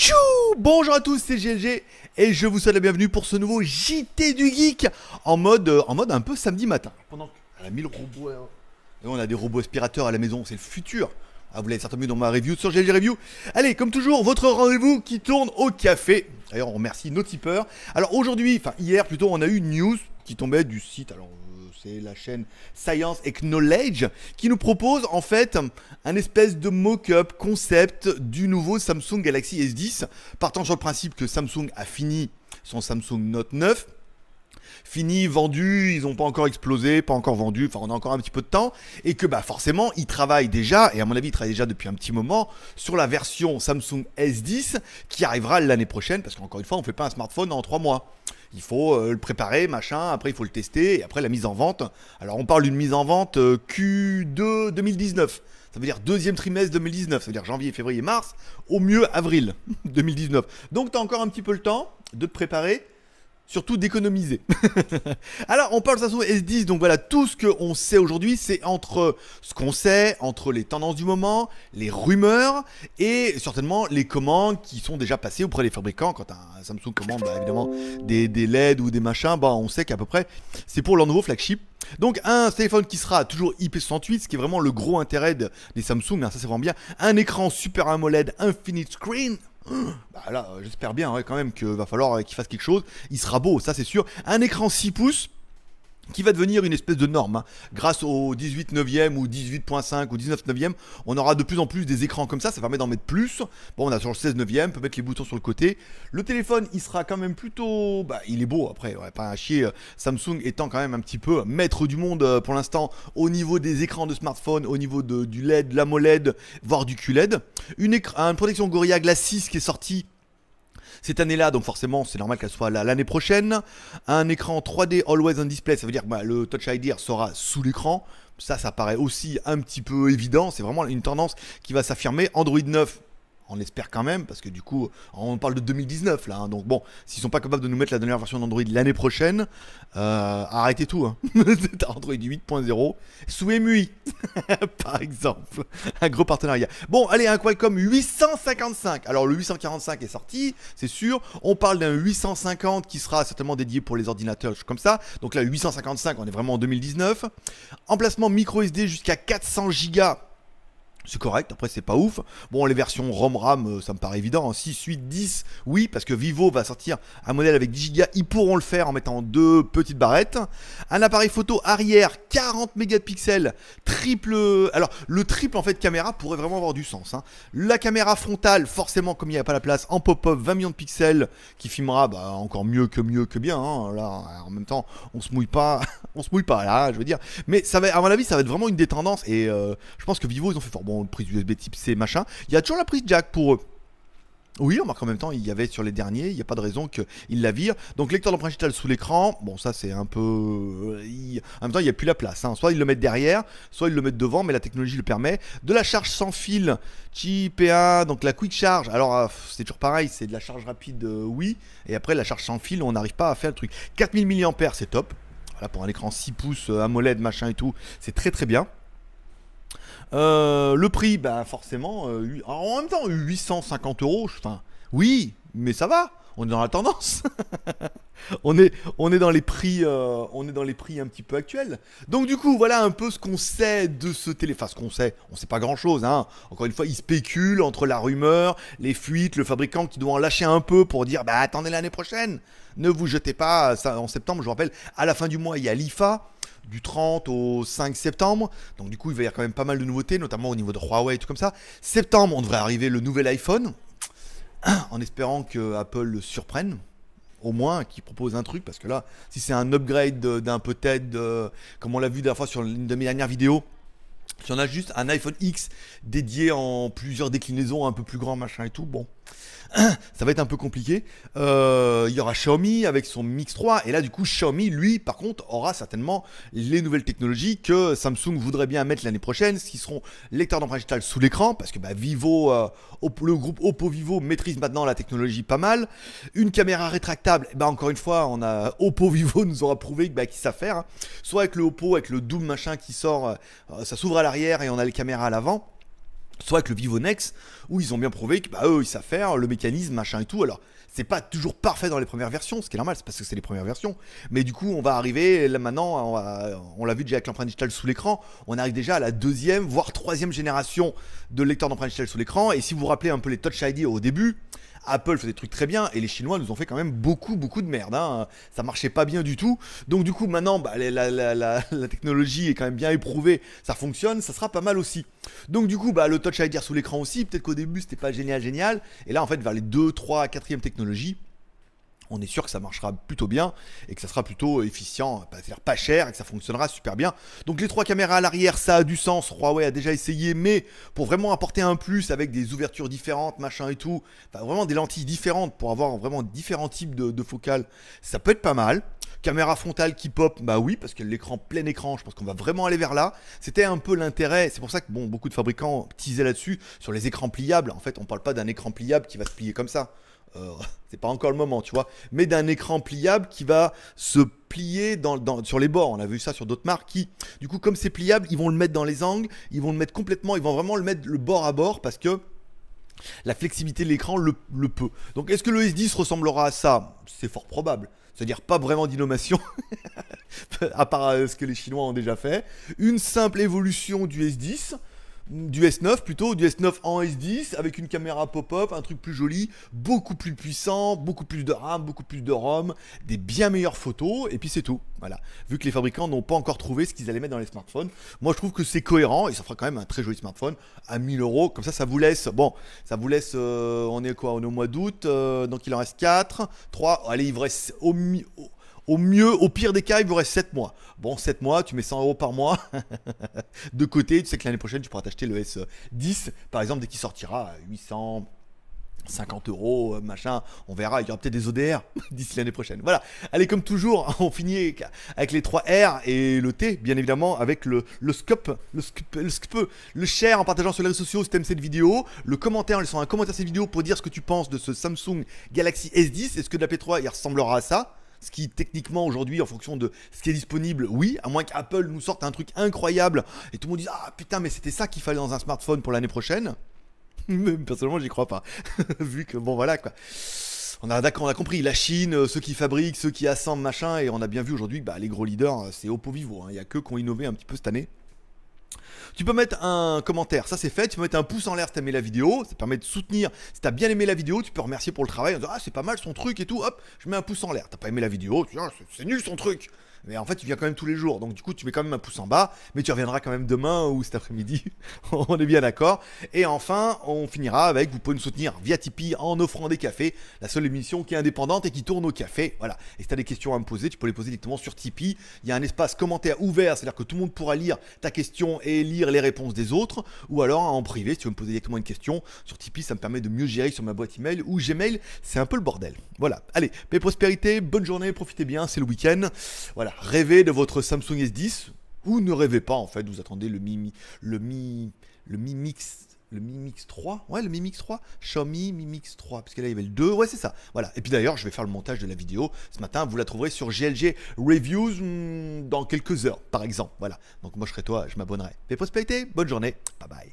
Tchou! Bonjour à tous, c'est GLG et je vous souhaite la bienvenue pour ce nouveau JT du Geek en mode un peu samedi matin. Pendant qu'on a 1000 robots, hein. Et on a des robots aspirateurs à la maison, c'est le futur. Ah, vous l'avez certainement vu dans ma review sur GLG Review. Allez, comme toujours, votre rendez-vous qui tourne au café. D'ailleurs, on remercie nos tipeurs. Alors aujourd'hui, enfin hier plutôt, on a eu une news qui tombait du site, alors c'est la chaîne Science & Knowledge, qui nous propose en fait un espèce de mock-up concept du nouveau Samsung Galaxy S10, partant sur le principe que Samsung a fini son Samsung Note 9. Fini, vendu, ils n'ont pas encore explosé, pas encore vendu, enfin on a encore un petit peu de temps. Et que bah forcément ils travaillent déjà, et à mon avis ils travaillent déjà depuis un petit moment, sur la version Samsung S10 qui arrivera l'année prochaine. Parce qu'encore une fois on ne fait pas un smartphone en 3 mois. Il faut le préparer, machin, après il faut le tester, et après la mise en vente. Alors on parle d'une mise en vente Q2 2019. Ça veut dire deuxième trimestre 2019, ça veut dire janvier, février, mars, au mieux avril 2019. Donc tu as encore un petit peu le temps de te préparer. Surtout d'économiser. Alors, on parle de Samsung S10, donc voilà, tout ce qu'on sait aujourd'hui, c'est entre ce qu'on sait, entre les tendances du moment, les rumeurs, et certainement les commandes qui sont déjà passées auprès des fabricants. Quand un Samsung commande, bah, évidemment, des LED ou des machins, bah, on sait qu'à peu près, c'est pour leur nouveau flagship. Donc un téléphone qui sera toujours IP68, ce qui est vraiment le gros intérêt des Samsung, hein, ça c'est vraiment bien. Un écran Super AMOLED Infinite Screen. Bah là, j'espère bien quand même qu'il va falloir qu'il fasse quelque chose. Il sera beau, ça c'est sûr. Un écran 6 pouces qui va devenir une espèce de norme, hein. Grâce au 18/9 ou 18.5 ou 19/9, on aura de plus en plus des écrans comme ça. Ça permet d'en mettre plus. Bon, on a sur le 16/9, on peut mettre les boutons sur le côté. Le téléphone, il sera quand même plutôt... Bah, il est beau, après, ouais, pas à chier. Samsung étant quand même un petit peu maître du monde pour l'instant au niveau des écrans de smartphone, au niveau du LED, l'AMOLED, voire du QLED. Une protection Gorilla Glass 6 qui est sortie cette année-là, donc forcément c'est normal qu'elle soit là l'année prochaine. Un écran 3D Always on Display, ça veut dire que bah, le Touch ID sera sous l'écran. Ça paraît aussi un petit peu évident, c'est vraiment une tendance qui va s'affirmer. Android 9, on l'espère quand même, parce que du coup on parle de 2019 là, hein, donc bon, s'ils sont pas capables de nous mettre la dernière version d'Android l'année prochaine, arrêtez tout, hein. Android 8.0 sous EMUI par exemple, un gros partenariat. Bon allez, un Qualcomm 855, alors le 845 est sorti, c'est sûr, on parle d'un 850 qui sera certainement dédié pour les ordinateurs comme ça, donc là 855 on est vraiment en 2019, emplacement micro SD jusqu'à 400 Go. C'est correct, après c'est pas ouf. Bon, les versions ROM-RAM, ça me paraît évident, hein. 6, 8, 10, oui, parce que Vivo va sortir un modèle avec 10 Go, ils pourront le faire en mettant deux petites barrettes. Un appareil photo arrière, 40 mégapixels, triple... Alors, le triple, en fait, caméra pourrait vraiment avoir du sens, hein. La caméra frontale, forcément, comme il n'y a pas la place, en pop-up, 20 millions de pixels, qui filmera bah, encore mieux que bien, hein. Là, en même temps, on se mouille pas, on se mouille pas, là, je veux dire. Mais, ça va, à mon avis, ça va être vraiment une des tendances, et je pense que Vivo, ils ont fait fort. Bon, prise USB Type-C, machin. Il y a toujours la prise jack pour eux. Oui, on marque en même temps, il y avait sur les derniers, il n'y a pas de raison qu'ils la virent. Donc, lecteur d'empreinte digitale sous l'écran, bon, ça c'est un peu... En même temps, il n'y a plus la place, hein. Soit ils le mettent derrière, soit ils le mettent devant, mais la technologie le permet. De la charge sans fil, Qi, P1, donc la quick charge. Alors, c'est toujours pareil, c'est de la charge rapide, oui. Et après, la charge sans fil, on n'arrive pas à faire le truc. 4000 mAh, c'est top. Voilà, pour un écran 6 pouces, AMOLED, machin et tout, c'est très très bien. Le prix, bah forcément, en même temps 850 €, enfin, oui, mais ça va, on est dans la tendance. On est dans les prix, on est dans les prix un petit peu actuels. Donc du coup, voilà un peu ce qu'on sait de ce téléphone. Enfin, ce qu'on sait, on sait pas grand-chose, hein. Encore une fois, ils spéculent entre la rumeur, les fuites, le fabricant qui doit en lâcher un peu pour dire, bah attendez l'année prochaine. Ne vous jetez pas, ça, en septembre, je vous rappelle, à la fin du mois, il y a l'IFA. Du 30 au 5 septembre. Donc du coup il va y avoir quand même pas mal de nouveautés, notamment au niveau de Huawei et tout comme ça. Septembre on devrait arriver le nouvel iPhone, en espérant que Apple le surprenne, au moins qu'il propose un truc. Parce que là si c'est un upgrade d'un peut-être, comme on l'a vu la dernière fois sur une de mes dernières vidéos, si on a juste un iPhone X dédié en plusieurs déclinaisons, un peu plus grand, machin et tout, bon, ça va être un peu compliqué. Il y aura Xiaomi avec son Mi Mix 3, et là du coup Xiaomi, lui, par contre, aura certainement les nouvelles technologies que Samsung voudrait bien mettre l'année prochaine, ce qui seront lecteurs d'empreinte digitale sous l'écran, parce que bah, Vivo, le groupe Oppo Vivo maîtrise maintenant la technologie pas mal. Une caméra rétractable, et bah, encore une fois, on a Oppo Vivo nous aura prouvé bah, qu'ils savent faire, hein. Soit avec le Oppo, avec le Doom machin qui sort, ça s'ouvre à l'arrière et on a les caméras à l'avant. soit avec le Vivo NEX, où ils ont bien prouvé que bah, eux ils savent faire le mécanisme, machin et tout. Alors c'est pas toujours parfait dans les premières versions, ce qui est normal, c'est parce que c'est les premières versions. Mais du coup on va arriver, là maintenant, on l'a vu déjà avec l'empreinte digitale sous l'écran, on arrive déjà à la deuxième, voire troisième génération de lecteur d'empreinte digitale sous l'écran. Et si vous vous rappelez un peu les Touch ID au début, Apple faisait des trucs très bien et les Chinois nous ont fait quand même beaucoup de merde, hein. Ça marchait pas bien du tout. Donc du coup maintenant bah, la technologie est quand même bien éprouvée, ça fonctionne, ça sera pas mal aussi. Donc du coup bah, le Touch ID sous l'écran aussi, peut-être qu'au début c'était pas génial. Et là en fait vers les 2, 3, 4e technologies, on est sûr que ça marchera plutôt bien et que ça sera plutôt efficient, c'est-à-dire pas cher et que ça fonctionnera super bien. Donc les 3 caméras à l'arrière, ça a du sens, Huawei a déjà essayé, mais pour vraiment apporter un plus avec des ouvertures différentes, machin et tout, vraiment des lentilles différentes pour avoir vraiment différents types de focales, ça peut être pas mal. Caméra frontale qui pop, bah oui, parce que l'écran plein écran, je pense qu'on va vraiment aller vers là. C'était un peu l'intérêt, c'est pour ça que bon, beaucoup de fabricants teasaient là-dessus, sur les écrans pliables. En fait, on parle pas d'un écran pliable qui va se plier comme ça. C'est pas encore le moment, tu vois, mais d'un écran pliable qui va se plier sur les bords. On a vu ça sur d'autres marques qui, du coup, comme c'est pliable, ils vont le mettre dans les angles, ils vont le mettre complètement, ils vont vraiment le mettre le bord à bord parce que la flexibilité de l'écran le peut. Donc, est-ce que le S10 ressemblera à ça? C'est fort probable. C'est-à-dire pas vraiment d'innovation, à part ce que les Chinois ont déjà fait. Une simple évolution du S10, du S9 plutôt, du S9 en S10, avec une caméra pop-up, un truc plus joli, beaucoup plus puissant, beaucoup plus de RAM, beaucoup plus de ROM, des bien meilleures photos, et puis c'est tout. Voilà. Vu que les fabricants n'ont pas encore trouvé ce qu'ils allaient mettre dans les smartphones, moi je trouve que c'est cohérent, et ça fera quand même un très joli smartphone à 1000 €, comme ça, ça vous laisse, bon, ça vous laisse, on est quoi, on est au mois d'août, donc il en reste 4, 3, allez, il vous reste au mieux, au pire des cas, il vous reste 7 mois. Bon, 7 mois, tu mets 100 € par mois de côté. Tu sais que l'année prochaine, tu pourras t'acheter le S10, par exemple, dès qu'il sortira à 850 €, machin. On verra, il y aura peut-être des ODR d'ici l'année prochaine. Voilà. Allez, comme toujours, on finit avec les 3 R et le T, bien évidemment, avec le share en partageant sur les réseaux sociaux si t'aimes cette vidéo, le commentaire en laissant un commentaire à cette vidéo pour dire ce que tu penses de ce Samsung Galaxy S10. Est-ce que de la P3, il ressemblera à ça? Ce qui techniquement aujourd'hui en fonction de ce qui est disponible, oui, à moins qu'Apple nous sorte un truc incroyable et tout le monde dise ah putain mais c'était ça qu'il fallait dans un smartphone pour l'année prochaine. Même personnellement j'y crois pas. Vu que bon voilà quoi. D'accord, on a compris, la Chine, ceux qui fabriquent, ceux qui assemblent, machin, et on a bien vu aujourd'hui que bah, les gros leaders c'est Oppo Vivo, hein. Il n'y a qu'eux qui ont innové un petit peu cette année. Tu peux mettre un commentaire, ça c'est fait. Tu peux mettre un pouce en l'air si t'as aimé la vidéo. Ça permet de soutenir. Si t'as bien aimé la vidéo, tu peux remercier pour le travail. En disant, ah, c'est pas mal son truc et tout. Hop, je mets un pouce en l'air. T'as pas aimé la vidéo, tu dis, ah, c'est nul son truc. Mais en fait, tu viens quand même tous les jours. Donc, du coup, tu mets quand même un pouce en bas. Mais tu reviendras quand même demain ou cet après-midi. On est bien d'accord. Et enfin, on finira avec vous pouvez nous soutenir via Tipeee en offrant des cafés. La seule émission qui est indépendante et qui tourne au café. Voilà. Et si tu as des questions à me poser, tu peux les poser directement sur Tipeee. Il y a un espace commentaire ouvert. C'est-à-dire que tout le monde pourra lire ta question et lire les réponses des autres. Ou alors en privé, si tu veux me poser directement une question sur Tipeee, ça me permet de mieux gérer sur ma boîte email ou Gmail. C'est un peu le bordel. Voilà. Allez, paix, prospérité, bonne journée, profitez bien. C'est le week-end. Voilà. Rêvez de votre Samsung S10 ou ne rêvez pas en fait, vous attendez le Mi Mix 3, ouais le Mi Mix 3, Xiaomi Mi Mix 3, parce que là il y avait le 2, ouais c'est ça, voilà. Et puis d'ailleurs je vais faire le montage de la vidéo ce matin, vous la trouverez sur GLG Reviews dans quelques heures par exemple, voilà. Donc moi je serai toi, je m'abonnerai. Paix prospérité, bonne journée, bye bye.